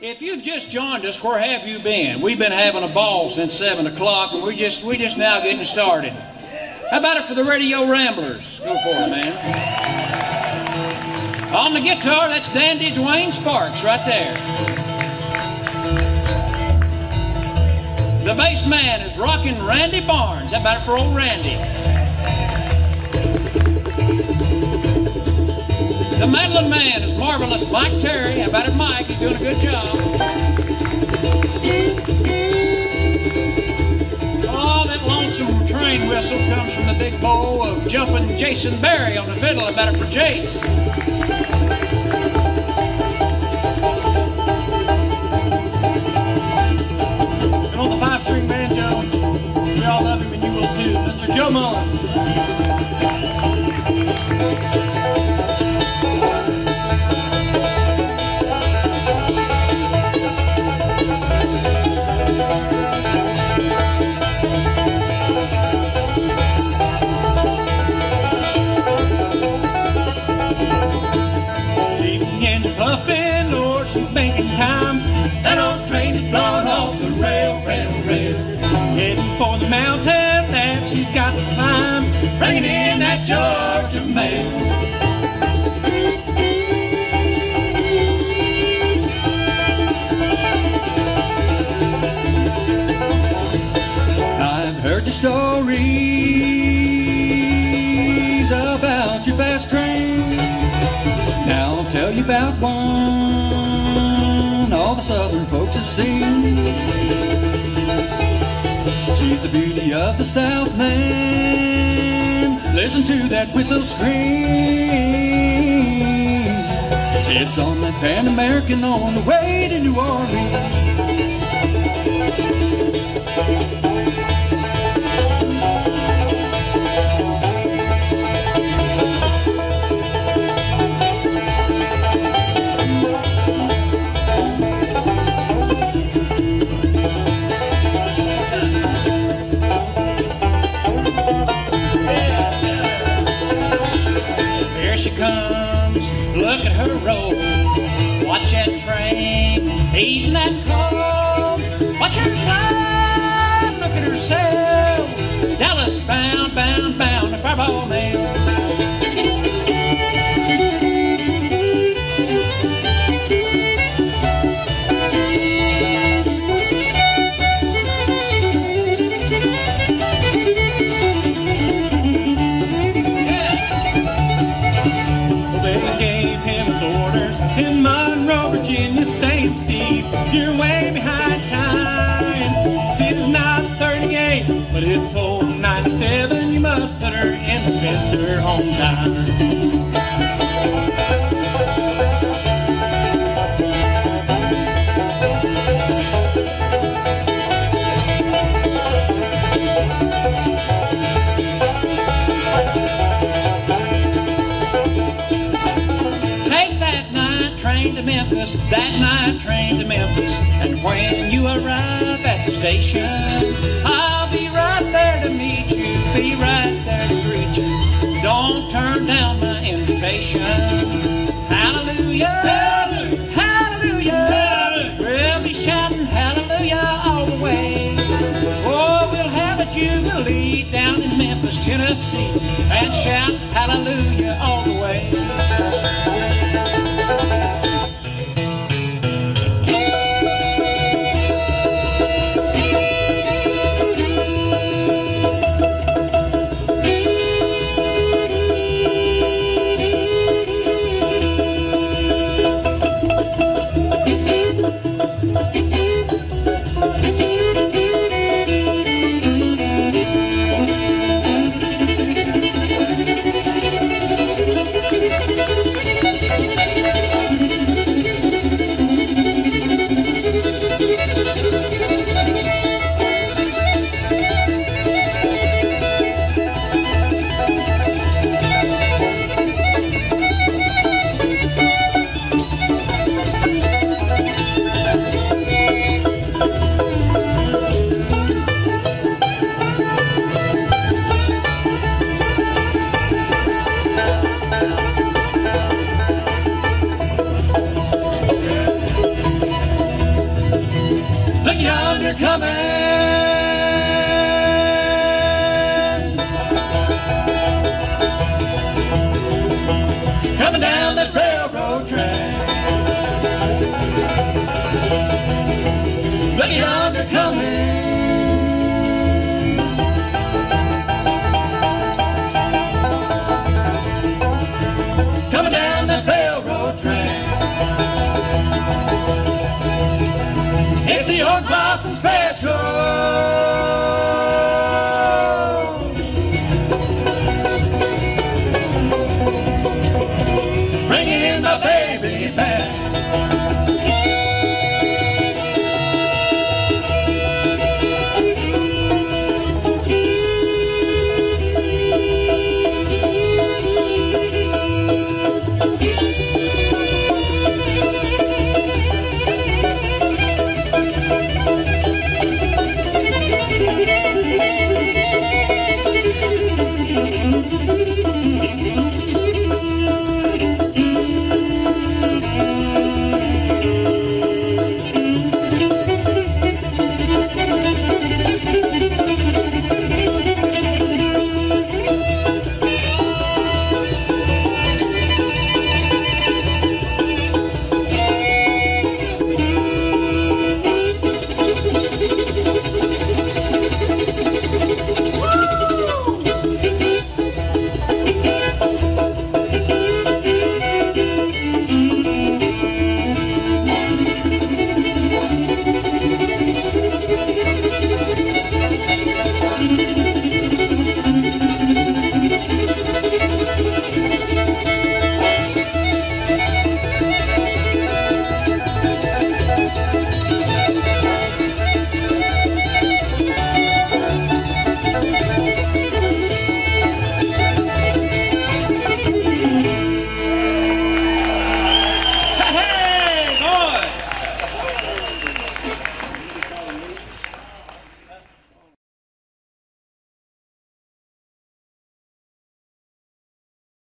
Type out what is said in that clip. If you've just joined us, where have you been? We've been having a ball since 7 o'clock, and we're just now getting started. How about it for the Radio Ramblers? Go for it, man. On the guitar, that's Dandy Dwayne Sparks right there. The bass man is rocking Randy Barnes. How about it for old Randy? The mandolin man is marvelous Mike Terry. How about it, Mike? He's doing a good job. Oh, that lonesome train whistle comes from the big bowl of jumping Jason Barry on the fiddle. How about it for Jace? And on the five-string banjo, we all love him and you will too, Mr. Joe Mullins. Bringing in that Georgia mail. I've heard the stories about your fast train. Now I'll tell you about one all the southern folks have seen. She's the beauty of the Southland. Listen to that whistle scream. It's on that Pan American on the way to New Orleans. Eating that cold, watch her climb, look at her sail, Dallas bound, bound, bound, the Fire Ball Mail. Yeah. Well, they gave him his orders in Monroe, Virginia, St. Steve. You're way behind time. See, it's not 38, but it's old 97. You must put her in the Spencer on time. Memphis, that night train to Memphis, and when you arrive at the station, I'll be right there to meet you, be right there to greet you. Don't turn down my invitation. Hallelujah, hallelujah, hallelujah, hallelujah. We'll be shouting hallelujah all the way. Oh, we'll have a jubilee down in Memphis, Tennessee, and shout hallelujah all the way. coming.